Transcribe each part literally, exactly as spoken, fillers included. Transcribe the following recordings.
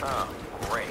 Oh, great.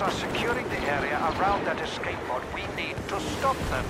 Are securing the area around that escape pod. We need to stop them.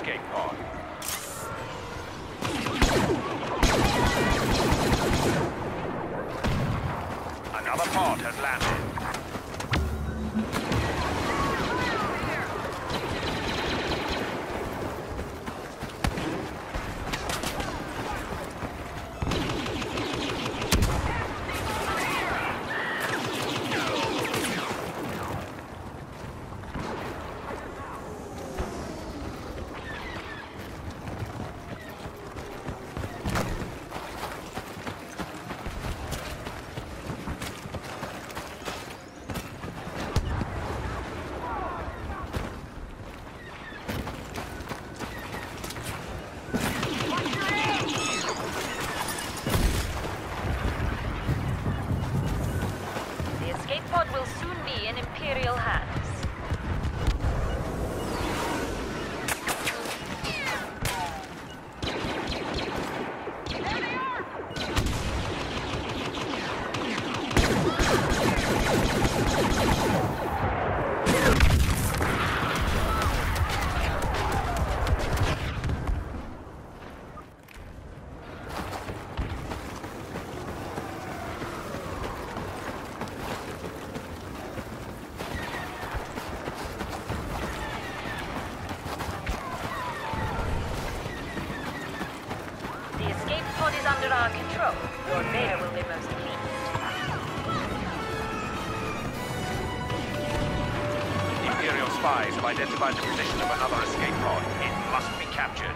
escape pod. Another pod has landed. Spies have identified the position of another escape pod. It must be captured.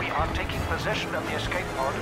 We are taking possession of the escape pod.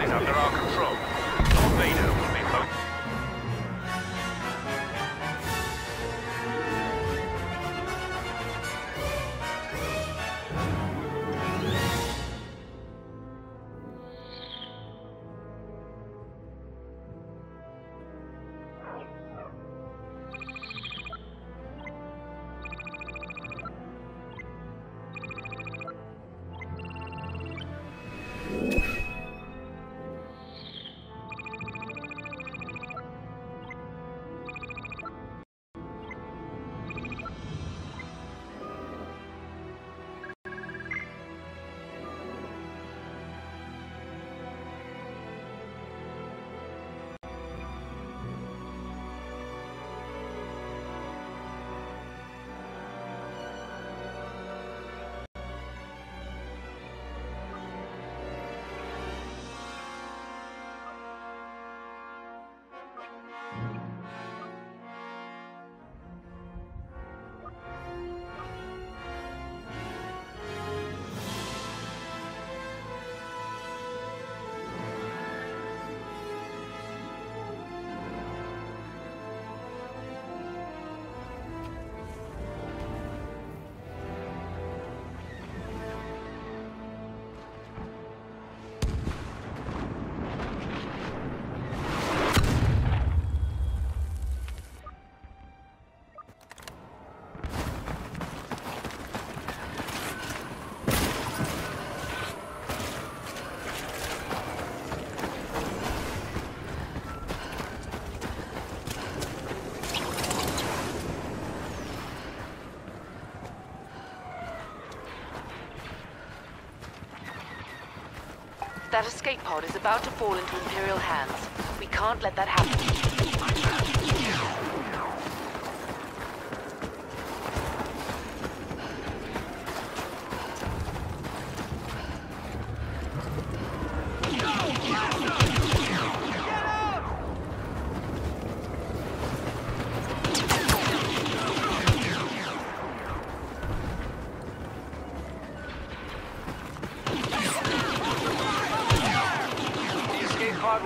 Is under our control. Tornado will be located. That escape pod is about to fall into Imperial hands. We can't let that happen.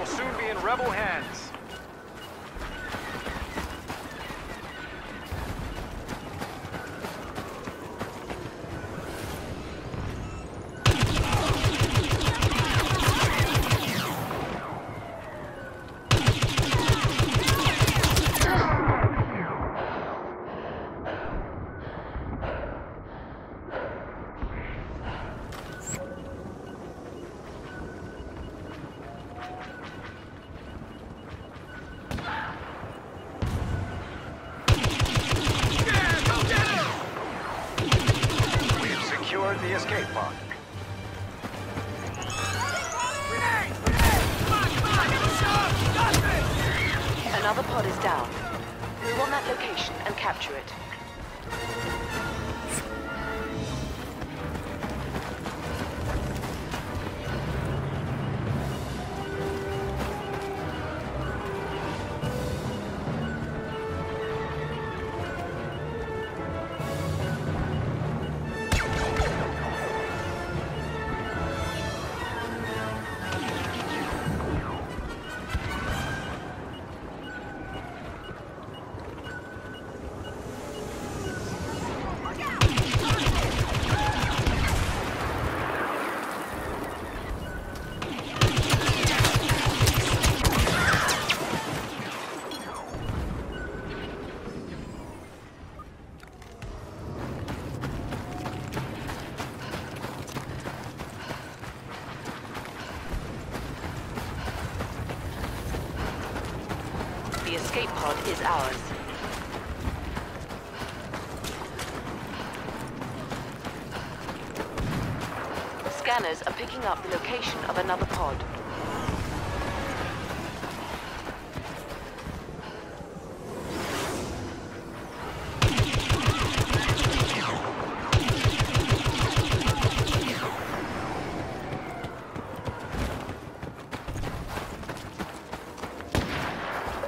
will soon be in rebel hands. The escape pod. Grenade! Grenade! Come on, come on! Stop! Another pod is down. We want that location and capture it. The escape pod is ours. Scanners are picking up the location of another pod.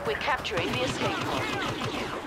We're capturing the escape pod.